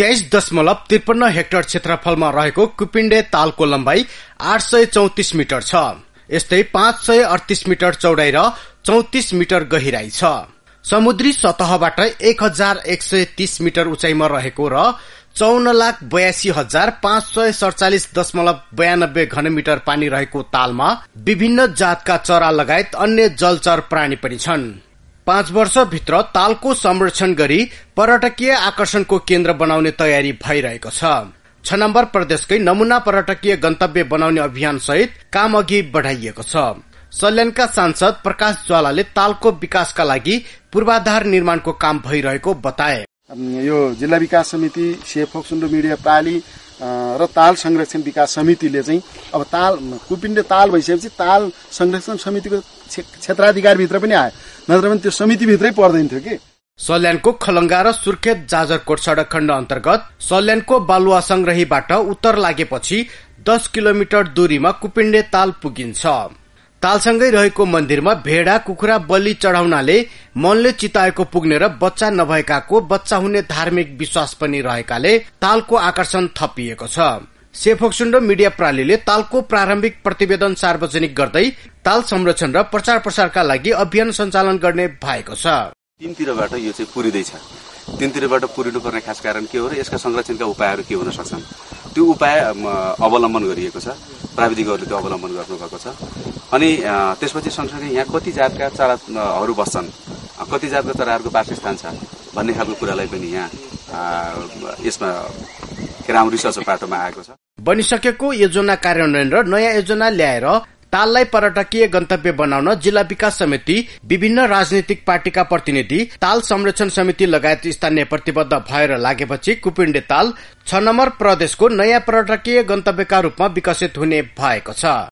23.53 hectare क्षेत्रफलमा रहेको कुपिण्डे तालको लम्बाई 834 मिटर छ। यस्तै 538 मिटर चौडाई र 34 मिटर गहिराई छ। समुद्री सतहबाट 1130 मिटर उचाइमा रहेको र 54,82,547.92 घनमिटर पानी रहेको तालमा विभिन्न जातका चरा लगायत अन्य जलचर प्राणी पनि छन्। 5 वर्ष भित्र तालको संरक्षण गरी पर्यटकीय आकर्षणको केन्द्र बनाउने तयारी भइरहेको छ। 6 नम्बर प्रदेशकै नमूना पर्यटकीय गन्तव्य बनाउने अभियान सहित काम अघि बढाइएको छ। सल्यानका सांसद प्रकाश ज्वालाले तालको विकासका लागि पूर्वाधार निर्माणको काम भइरहेको बताए। यो जिल्ला विकास समिति सेफोक सुन्दो मिडिया पाली र ताल संरक्षण विकास समितिले चाहिँ अब ताल कुपिण्डे ताल भइसकेपछि ताल संरक्षण समितिको क्षेत्राधिकार भित्र पनि आयो, नत्र भने त्यो समिति भित्रै पर्दैन थियो के। सल्यानको खलङ्गा र सुर्खेत जाजर कोट सडक खण्ड अन्तर्गत सल्यानको बालुवा संग्रहीबाट उत्तर लागेपछि 10 किलोमिटर दूरीमा कुपिण्डे ताल पुगिन्छ। तालसँगै रहेको मन्दिरमा भेडा कुखुरा बलि चढाउनाले मनले चिताएको पुग्ने र बच्चा नभएकाको बच्चा हुने धार्मिक विश्वास पनि रहेकाले तालको आकर्षण थपिएको छ। सेफोक्सुण्ड मिडिया प्रालीले तालको प्रारम्भिक प्रतिवेदन सार्वजनिक गर्दै ताल संरक्षण र प्रचार प्रसारका लागि अभियान सञ्चालन गर्ने भएको छ। तीनतिरबाट यो चाहिँ पुरिदैछ। तीनतिरबाट पुरिनुपर्ने खास कारण के हो र यसका संरक्षणका उपायहरू के हुन सक्छन्, त्यो उपाय अवलम्बन गरिएको छ। प्राविधिकहरूले त्यो अवलम्बन गर्नु भएको छ। अनि त्यसपछि सँगसँगै यहाँ कति जातका चराहरू बस्छन्, कति जातका चराहरूको वासस्थान छ भन्ने खालको कुरालाई पनि यहाँ यसमा ग्राउन्ड रिसर्चको पाटोमा आएको छ। बनिसकेको योजना कार्यान्वयन र नयाँ योजना ल्याएर ताललाई पर्यटकीय गन्तव्य बनाउन जिल्ला विकास समिति, विभिन्न राजनीतिक पार्टीका प्रतिनिधि, ताल संरक्षण समिति लगायत स्थानीय प्रतिबद्ध भएर लागेपछि कुपिण्डे ताल 6 नम्बर प्रदेशको नयाँ पर्यटकीय गन्तव्यका रूपमा विकसित हुने भएको छ।